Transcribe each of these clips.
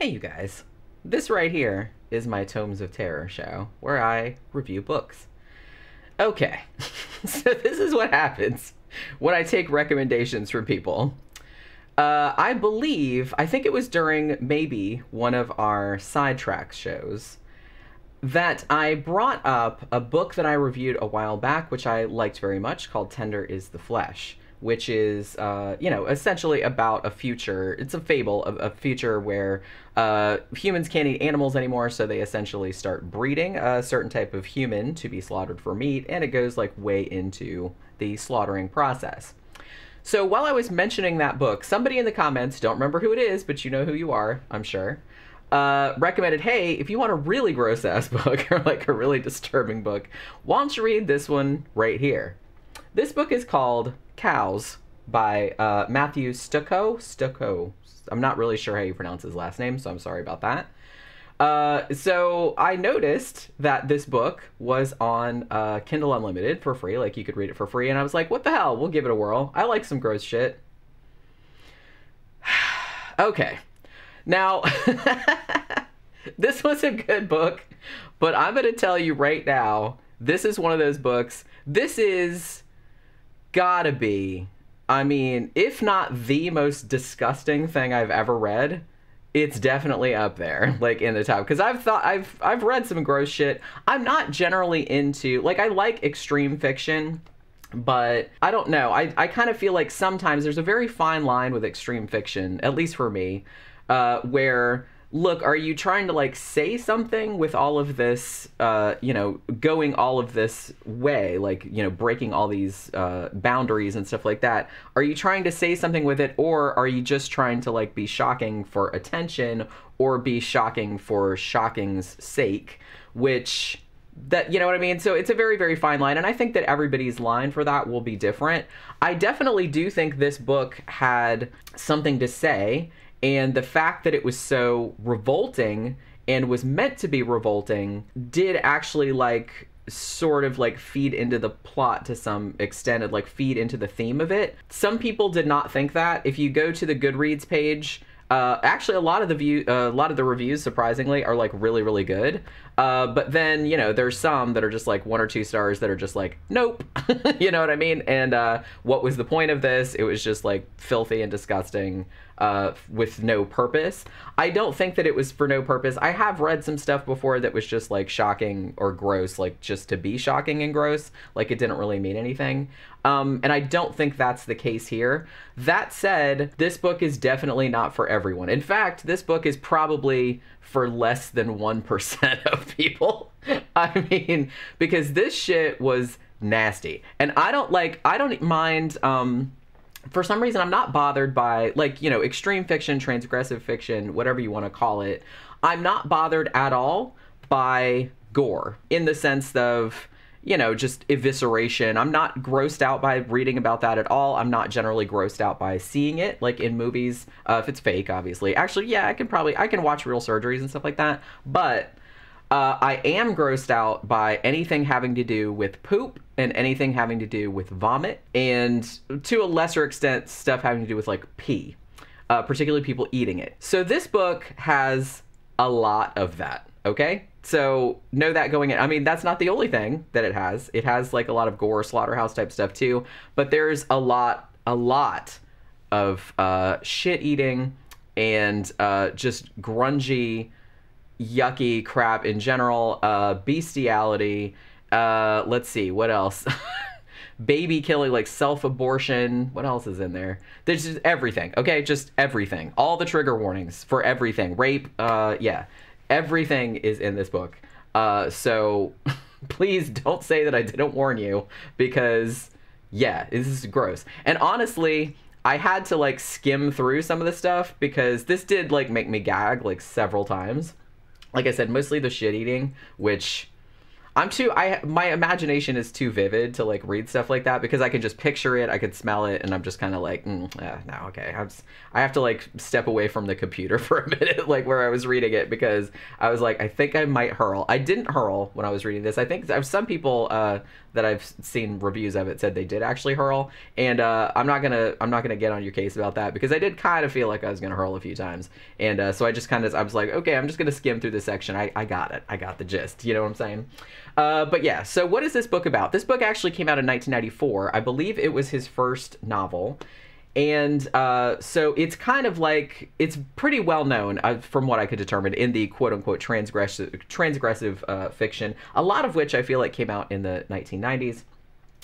Hey you guys, this right here is my Tomes of Terror show, where I review books. Okay, so this is what happens when I take recommendations from people. I think it was during maybe one of our Sidetrack shows that I brought up a book that I reviewed a while back, which I liked very much, called Tender is the Flesh, which is, essentially about a future. It's a fable of a future where humans can't eat animals anymore, so they essentially start breeding a certain type of human to be slaughtered for meat, and it goes, like, way into the slaughtering process. So while I was mentioning that book, somebody in the comments, don't remember who it is, but you know who you are, I'm sure, recommended, hey, if you want a really gross-ass book, or, like, a really disturbing book, why don't you read this one right here? This book is called Cows by Matthew Stokoe. I'm not really sure how you pronounce his last name, so I'm sorry about that. So I noticed that this book was on Kindle Unlimited for free, like you could read it for free, and I was like, what the hell, we'll give it a whirl. I like some gross shit. Okay. Now, this was a good book, but I'm going to tell you right now, this is one of those books. This is gotta be, I mean, if not the most disgusting thing I've ever read, it's definitely up there, like, in the top. Because I've read some gross shit. I'm not generally into, like, I like extreme fiction, but I don't know. I kind of feel like sometimes there's a very fine line with extreme fiction, at least for me, where, look, are you trying to, like, say something with all of this, going all of this way, like, breaking all these boundaries and stuff like that? Are you trying to say something with it, or are you just trying to, like, be shocking for attention or be shocking for shocking's sake, which... That, you know what I mean? So it's a very, very fine line, and I think that everybody's line for that will be different. I definitely do think this book had something to say, and the fact that it was so revolting and was meant to be revolting did actually, like, sort of, like, feed into the plot to some extent and, like, feed into the theme of it. Some people did not think that. If you go to the Goodreads page, actually a lot of the reviews, surprisingly, are, like, really, really good. But then, there's some that are just, like, 1 or 2 stars that are just like, nope. You know what I mean? And what was the point of this? It was just, like, filthy and disgusting with no purpose. I don't think that it was for no purpose. I have read some stuff before that was just, like, shocking or gross, like, just to be shocking and gross. Like, it didn't really mean anything. And I don't think that's the case here. That said, this book is definitely not for everyone. In fact, this book is probably for less than 1% of people. I mean, because this shit was nasty. And I don't mind, for some reason, I'm not bothered by, like, extreme fiction, transgressive fiction, whatever you want to call it. I'm not bothered at all by gore in the sense of, just evisceration. I'm not grossed out by reading about that at all. I'm not generally grossed out by seeing it, like, in movies, if it's fake, obviously. Actually, yeah, I can watch real surgeries and stuff like that, but I am grossed out by anything having to do with poop and anything having to do with vomit, and to a lesser extent, stuff having to do with, like, pee, particularly people eating it. So this book has a lot of that, okay? So know that going in. I mean, that's not the only thing that it has. It has, like, a lot of gore, slaughterhouse type stuff too, but there's a lot of shit eating and just grungy, yucky crap in general, bestiality, let's see, what else? Baby killing, like, self-abortion. What else is in there? There's just everything, okay? Just everything. All the trigger warnings for everything. Rape, yeah. Everything is in this book. So please don't say that I didn't warn you, because, yeah, this is gross. And honestly, I had to, like, skim through some of the stuff because this did, like, make me gag, like, several times. Like I said, mostly the shit eating, which... my imagination is too vivid to, like, read stuff like that, because I can just picture it, I can smell it, and I'm just kind of like, no, okay. I have to, like, step away from the computer for a minute, like, where I was reading it, because I was like, I think I might hurl. I didn't hurl when I was reading this. I think some people that I've seen reviews of it said they did actually hurl, and I'm not gonna get on your case about that, because I did kind of feel like I was gonna hurl a few times, and so I just kind of, I was like, okay, I'm just gonna skim through this section. I got it. I got the gist. You know what I'm saying? But yeah, so what is this book about? This book actually came out in 1994. I believe it was his first novel. And so it's kind of like, it's pretty well known, from what I could determine, in the quote-unquote transgressive fiction, a lot of which I feel like came out in the 1990s.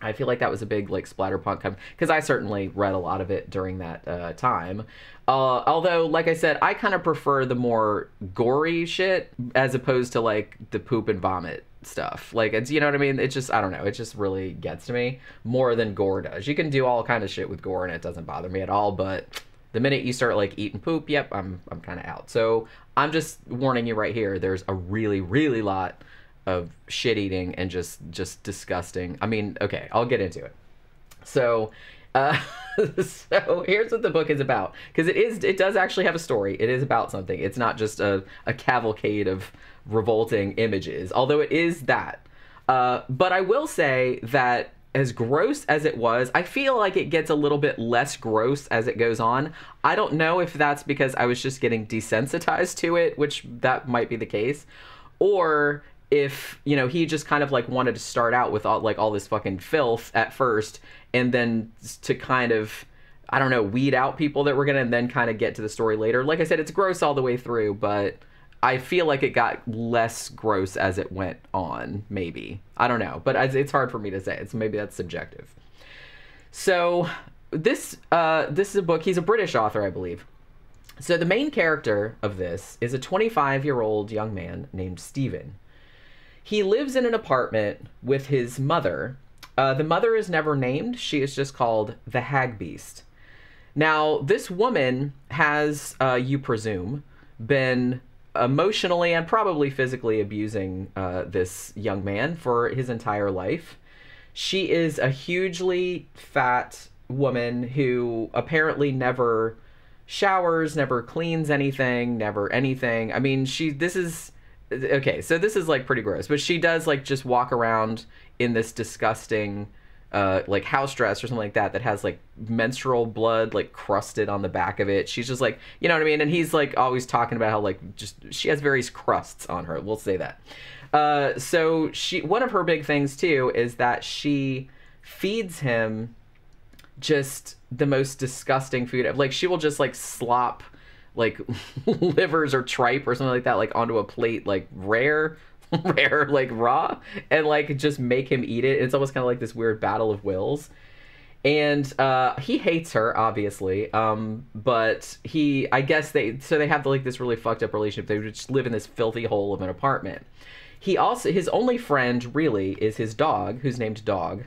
I feel like that was a big, like, splatterpunk come, because I certainly read a lot of it during that time. Although, like I said, I kind of prefer the more gory shit as opposed to, like, the poop and vomit stuff. Like, it's, you know what I mean? It's just, I don't know. It just really gets to me more than gore does. You can do all kind of shit with gore and it doesn't bother me at all, but the minute you start, like, eating poop, yep, I'm kind of out. So I'm just warning you right here, there's a really, really lot of shit eating and just disgusting. I mean, okay, I'll get into it. So, so here's what the book is about, because it does actually have a story. It is about something. It's not just a cavalcade of revolting images, although it is that. But I will say that as gross as it was, I feel like it gets a little bit less gross as it goes on. I don't know if that's because I was just getting desensitized to it, which that might be the case, or if, you know, he just kind of like wanted to start out with all, like, all this fucking filth at first, and then to kind of, I don't know, weed out people that were gonna, and then kind of get to the story later. Like I said, it's gross all the way through, but I feel like it got less gross as it went on, maybe. I don't know, but it's hard for me to say. It's, maybe that's subjective. So this is a book, he's a British author, I believe. So the main character of this is a 25-year-old young man named Stephen. He lives in an apartment with his mother. The mother is never named. She is just called the Hag Beast. Now, this woman has, you presume, been emotionally and probably physically abusing this young man for his entire life. She is a hugely fat woman who apparently never showers, never cleans anything, never anything. I mean, okay, so this is, like, pretty gross, but she does, like, just walk around in this disgusting, like, house dress or something like that has, like, menstrual blood, like, crusted on the back of it. She's just, like, you know what I mean? And he's, like, always talking about how, like, just, she has various crusts on her. We'll say that. So one of her big things, too, is that she feeds him just the most disgusting food. Like, she will just, like, slop, like, livers or tripe or something like that, like, onto a plate, like, rare, like, raw, and, like, just make him eat it. It's almost kind of like this weird battle of wills. And he hates her, obviously, but I guess so they have, like, this really fucked up relationship. They just live in this filthy hole of an apartment. His only friend, really, is his dog, who's named Dog.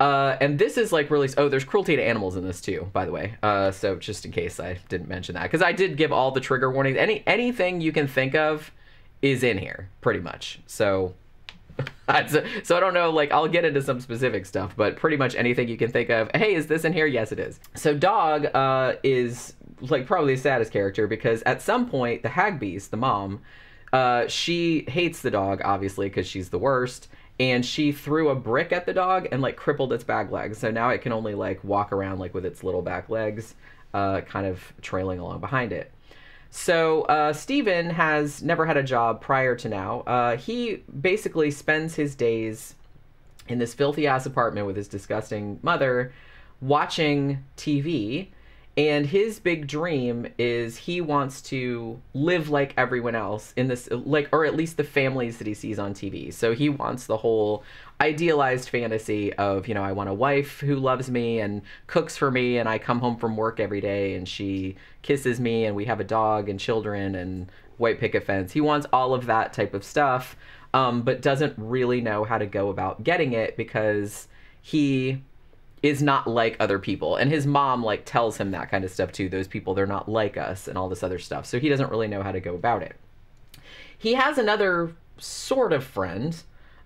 And this is, like, really... Oh, there's cruelty to animals in this, too, by the way. So just in case I didn't mention that. Because I did give all the trigger warnings. Anything you can think of is in here, pretty much. So, so I don't know, like, I'll get into some specific stuff, but pretty much anything you can think of. Hey, is this in here? Yes, it is. So Dog is, like, probably the saddest character, because at some point, the Hag Beast, the mom, she hates the dog, obviously, because she's the worst. And she threw a brick at the dog and, like, crippled its back legs. So now it can only, like, walk around, like, with its little back legs kind of trailing along behind it. So Stephen has never had a job prior to now. He basically spends his days in this filthy-ass apartment with his disgusting mother watching TV. And his big dream is he wants to live like everyone else in this, like, or at least the families that he sees on TV. So he wants the whole idealized fantasy of, you know, I want a wife who loves me and cooks for me, and I come home from work every day and she kisses me, and we have a dog and children and white picket fence. He wants all of that type of stuff, but doesn't really know how to go about getting it, because he is not like other people. And his mom, like, tells him that kind of stuff too. Those people, they're not like us and all this other stuff. So he doesn't really know how to go about it. He has another sort of friend.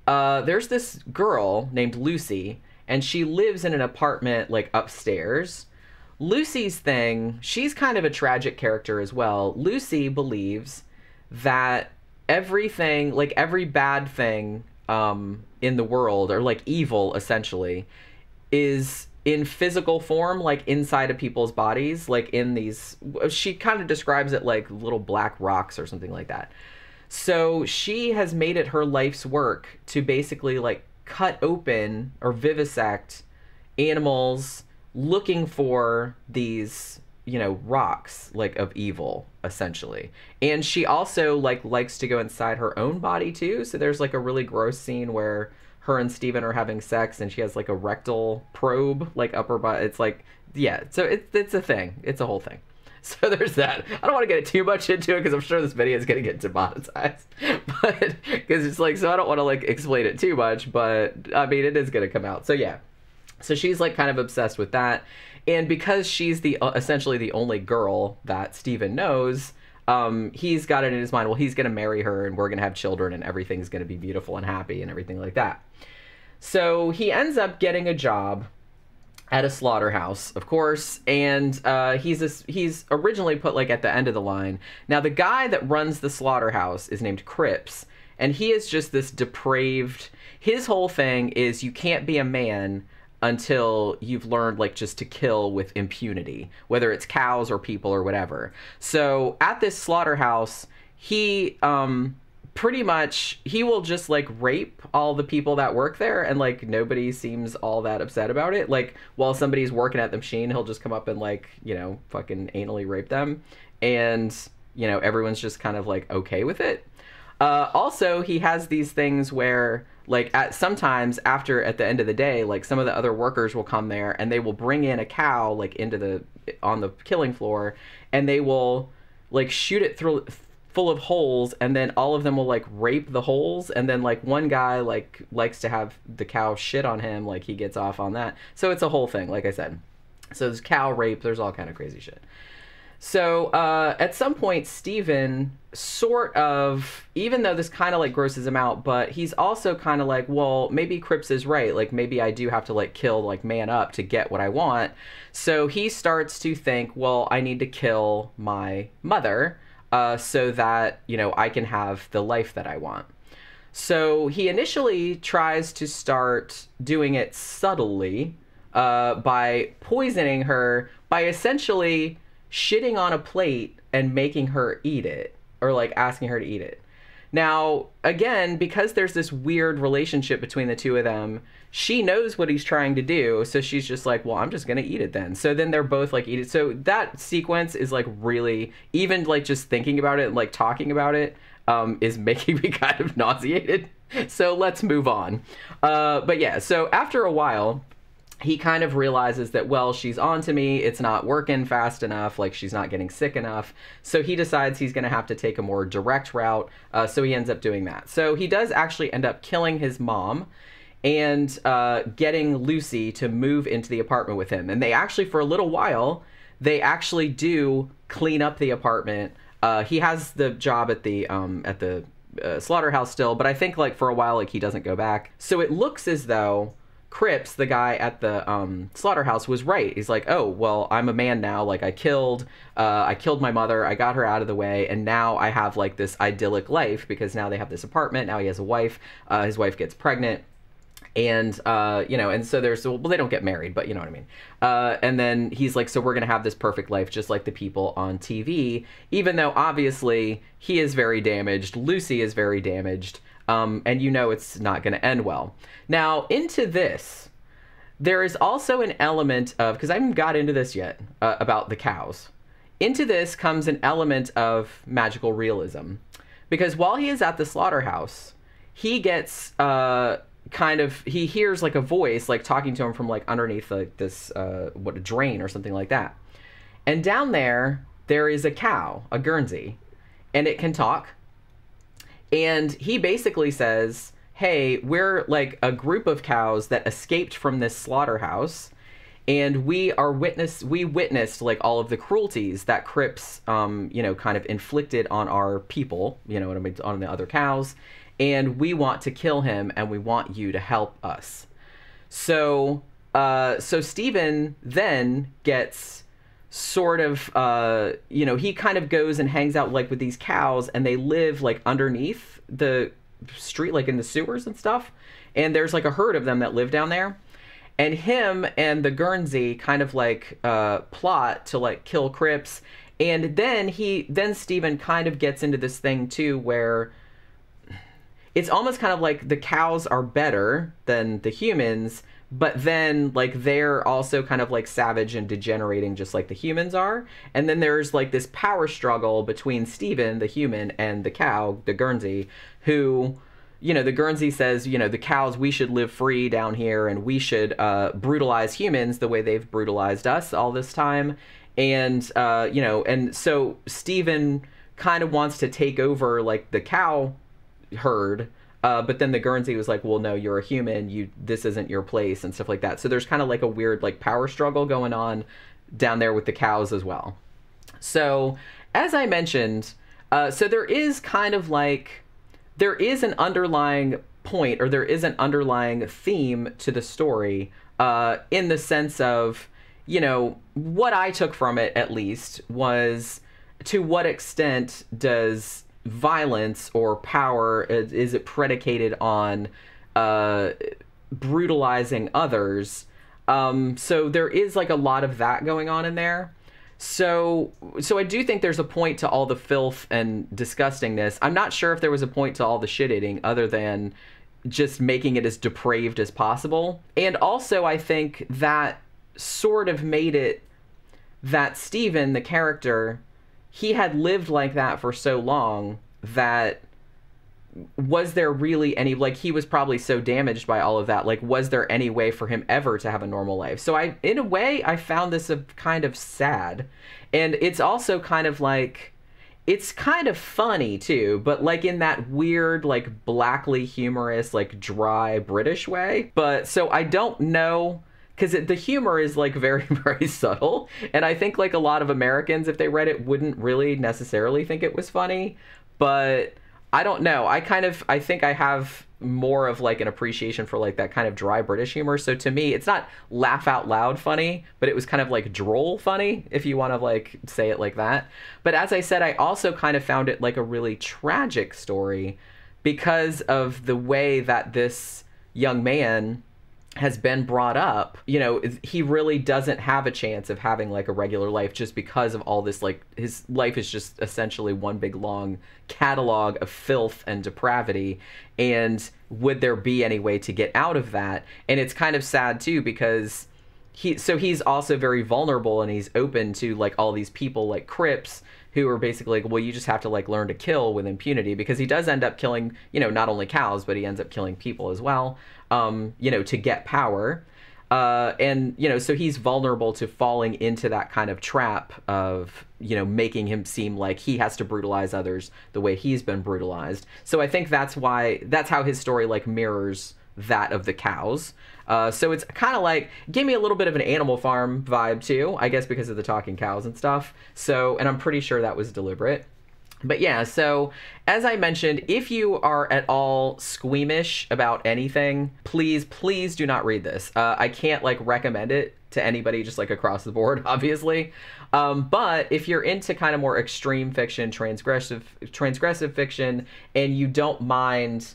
There's this girl named Lucy, and she lives in an apartment, like, upstairs. Lucy's thing, she's kind of a tragic character as well. Lucy believes that everything, like, every bad thing in the world, or like evil essentially, is in physical form, like inside of people's bodies, like in these, she kind of describes it like little black rocks or something like that. So she has made it her life's work to basically like cut open or vivisect animals looking for these, you know, rocks like of evil essentially. And she also like likes to go inside her own body too. So there's like a really gross scene where her and Steven are having sex and she has like a rectal probe, like upper butt. It's like, yeah, so it's a thing. It's a whole thing. So there's that. I don't want to get too much into it because I'm sure this video is going to get demonetized, but because it's like, so I don't want to like explain it too much, but I mean, it is going to come out. So yeah. So she's like kind of obsessed with that. And because she's the essentially the only girl that Steven knows, he's got it in his mind, well, he's going to marry her and we're going to have children and everything's going to be beautiful and happy and everything like that. So he ends up getting a job at a slaughterhouse, of course, and he's originally put like at the end of the line. Now, the guy that runs the slaughterhouse is named Cripps, and he is just this depraved... His whole thing is you can't be a man until you've learned like just to kill with impunity, whether it's cows or people or whatever. So at this slaughterhouse, he pretty much, he will just like rape all the people that work there, and like nobody seems all that upset about it. Like while somebody's working at the machine, he'll just come up and like, you know, fucking anally rape them. And, you know, everyone's just kind of like okay with it. Also, he has these things where like at the end of the day, like some of the other workers will come there and they will bring in a cow like on the killing floor, and they will like shoot it through full of holes, and then all of them will like rape the holes, and then like one guy like likes to have the cow shit on him, like he gets off on that. So it's a whole thing, like I said. So there's cow rape, there's all kind of crazy shit. So at some point, Steven sort of, even though this kind of like grosses him out, but he's also kind of like, well, maybe Cripps is right. Like maybe I do have to like kill, like man up to get what I want. So he starts to think, well, I need to kill my mother so that, you know, I can have the life that I want. So he initially tries to start doing it subtly by poisoning her by essentially shitting on a plate and making her eat it, or like asking her to eat it. Now, again, because there's this weird relationship between the two of them, she knows what he's trying to do. So she's just like, well, I'm just going to eat it then. So then they're both like, eat it. So that sequence is like really, even like just thinking about it and like talking about it is making me kind of nauseated. So let's move on. But yeah, so after a while, he kind of realizes that, well, she's on to me. It's not working fast enough. Like, she's not getting sick enough. So he decides he's going to have to take a more direct route. So he ends up doing that. So he does actually end up killing his mom and getting Lucy to move into the apartment with him. And they actually, for a little while, they actually do clean up the apartment. He has the job at the slaughterhouse still. But I think, like, for a while, like, he doesn't go back. So it looks as though Cripps, the guy at the slaughterhouse, was right. He's like, oh, well, I'm a man now. Like, I killed my mother. I got her out of the way. And now I have, like, this idyllic life because now they have this apartment. Now he has a wife. His wife gets pregnant. And, you know, and so there's, well, they don't get married, but you know what I mean. And then he's like, so we're going to have this perfect life, just like the people on TV, even though obviously he is very damaged. Lucy is very damaged. And you know it's not going to end well. Now, into this, there is also an element of, because I haven't got into this yet, about the cows. Into this comes an element of magical realism. Because while he is at the slaughterhouse, he gets he hears like a voice like talking to him from like underneath like this, a drain or something like that. And down there, there is a cow, a Guernsey, and it can talk. And he basically says, hey, we're like a group of cows that escaped from this slaughterhouse, and we witnessed like all of the cruelties that Cripps, you know, kind of inflicted on our people, you know what I mean, on the other cows, and we want to kill him and we want you to help us. So, so Steven then gets sort of, you know, he kind of goes and hangs out like with these cows, and they live like underneath the street, like in the sewers and stuff. And there's like a herd of them that live down there. And him and the Guernsey kind of like plot to like kill Cripps. And then Stephen kind of gets into this thing too, where it's almost kind of like the cows are better than the humans, but then like they're also kind of like savage and degenerating just like the humans are. And then there's like this power struggle between Stephen, the human, and the cow, the Guernsey, who, you know, the Guernsey says, you know, the cows, we should live free down here and we should brutalize humans the way they've brutalized us all this time. And, you know, and so Stephen kind of wants to take over like the cow herd, but then the Guernsey was like, well, no, you're a human, this isn't your place, and stuff like that. So there's kind of like a weird like power struggle going on down there with the cows as well. So as I mentioned, so there is kind of like, there is an underlying point, or there is an underlying theme to the story, in the sense of, you know, what I took from it at least was, to what extent does violence or power, is it predicated on brutalizing others? So there is like a lot of that going on in there. So I do think there's a point to all the filth and disgustingness. I'm not sure if there was a point to all the shit eating other than just making it as depraved as possible. And also I think that sort of made it that Stephen, the character, he had lived like that for so long that was there really any, like, he was probably so damaged by all of that, like, was there any way for him ever to have a normal life? So I, in a way, I found this a kind of sad, and it's also kind of like, it's kind of funny too, but like in that weird, like, blackly humorous, like, dry British way. But so I don't know, because the humor is, like, very, very subtle. And I think, like, a lot of Americans, if they read it, wouldn't really necessarily think it was funny. But I don't know. I think I have more of, like, an appreciation for, like, that kind of dry British humor. So to me, it's not laugh out loud funny, but it was kind of, like, droll funny, if you want to, like, say it like that. But as I said, I also kind of found it, like, a really tragic story because of the way that this young man has been brought up. You know, he really doesn't have a chance of having like a regular life just because of all this, like, his life is just essentially one big long catalog of filth and depravity. And would there be any way to get out of that? And it's kind of sad too, because he's also very vulnerable, and he's open to like all these people like Cripps, who are basically like, well, you just have to like learn to kill with impunity, because he does end up killing, you know, not only cows, but he ends up killing people as well, you know, to get power. And, you know, so he's vulnerable to falling into that kind of trap of, you know, making him seem like he has to brutalize others the way he's been brutalized. So I think that's how his story like mirrors that of the cows. So it's kind of like, gave me a little bit of an Animal Farm vibe too, I guess, because of the talking cows and stuff. So, and I'm pretty sure that was deliberate. But yeah, so as I mentioned, if you are at all squeamish about anything, please, please do not read this. I can't like recommend it to anybody just like across the board, obviously. But if you're into kind of more extreme fiction, transgressive fiction, and you don't mind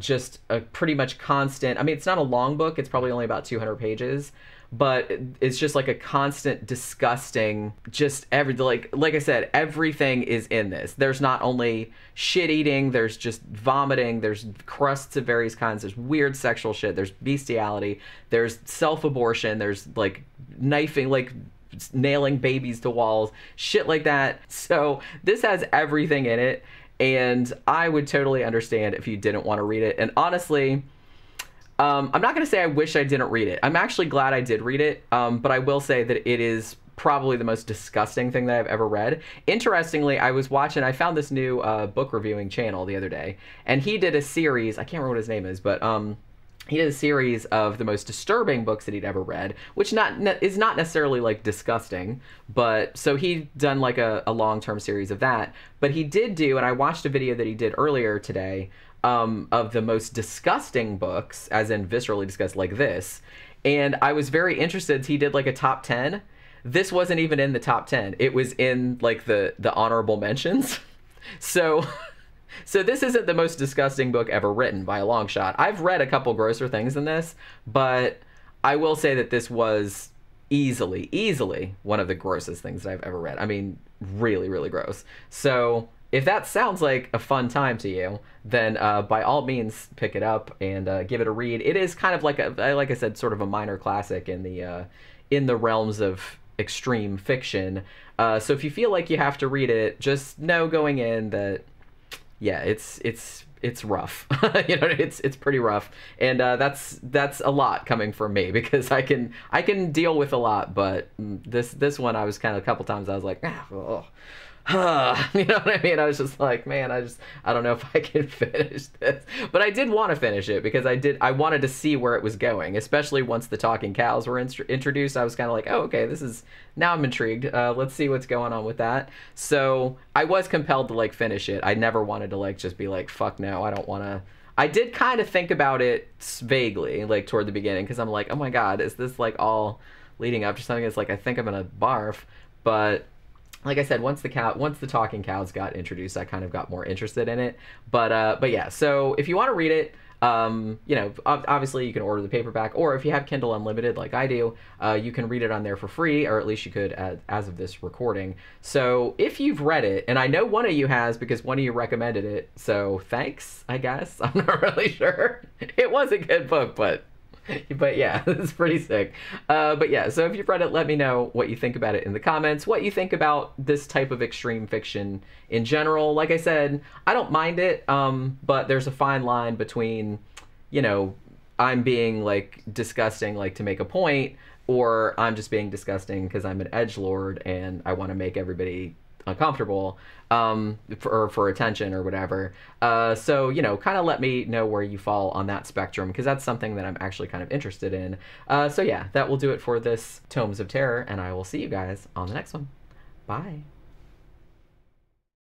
just a pretty much constant, I mean, it's not a long book, it's probably only about 200 pages, but it's just like a constant disgusting, just every, like I said, everything is in this. There's not only shit eating, there's just vomiting, there's crusts of various kinds, there's weird sexual shit, there's bestiality, there's self-abortion, there's like knifing, like nailing babies to walls, shit like that. So this has everything in it. And I would totally understand if you didn't want to read it. And honestly, I'm not going to say I wish I didn't read it. I'm actually glad I did read it. But I will say that it is probably the most disgusting thing that I've ever read. Interestingly, I found this new book reviewing channel the other day. And he did a series, I can't remember what his name is, but he did a series of the most disturbing books that he'd ever read, which is not necessarily like disgusting, but so he'd done like a long-term series of that. But he did do, and I watched a video that he did earlier today of the most disgusting books, as in viscerally disgusting, like this. And I was very interested. He did like a top 10. This wasn't even in the top 10. It was in like the honorable mentions. So So this isn't the most disgusting book ever written by a long shot. I've read a couple grosser things than this, but I will say that this was easily, one of the grossest things that I've ever read. I mean, really, really gross. So if that sounds like a fun time to you, then by all means pick it up and give it a read. It is kind of like a, like I said, sort of a minor classic in the realms of extreme fiction. So if you feel like you have to read it, just know going in that, yeah, it's rough. You know, it's pretty rough, and that's a lot coming from me because I can deal with a lot, but this one I was kind of a couple times I was like, ah, oh. You know what I mean? I was just like, man, I don't know if I can finish this, but I did want to finish it because I wanted to see where it was going, especially once the talking cows were introduced. I was kind of like, oh, okay, this is, now I'm intrigued. Let's see what's going on with that. So I was compelled to like finish it. I never wanted to like, just be like, fuck no, I don't want to. I did kind of think about it vaguely, like toward the beginning, because I'm like, oh my God, is this like all leading up to something? It's like, I think I'm going to barf, but like I said, once the talking cows got introduced, I kind of got more interested in it. But yeah, so if you want to read it, you know, obviously you can order the paperback, or if you have Kindle Unlimited like I do, you can read it on there for free, or at least you could as of this recording. So if you've read it, and I know one of you has because one of you recommended it, so thanks, I guess. I'm not really sure. It was a good book, but yeah, it's pretty sick. But yeah, so if you've read it, let me know what you think about it in the comments, what you think about this type of extreme fiction in general. Like I said, I don't mind it, but there's a fine line between, you know, I'm being like disgusting, like to make a point, or I'm just being disgusting because I'm an edgelord and I want to make everybody uncomfortable for attention or whatever. So, you know, kind of let me know where you fall on that spectrum, because that's something that I'm actually kind of interested in. So yeah, that will do it for this Tomes of Terror, and I will see you guys on the next one. Bye.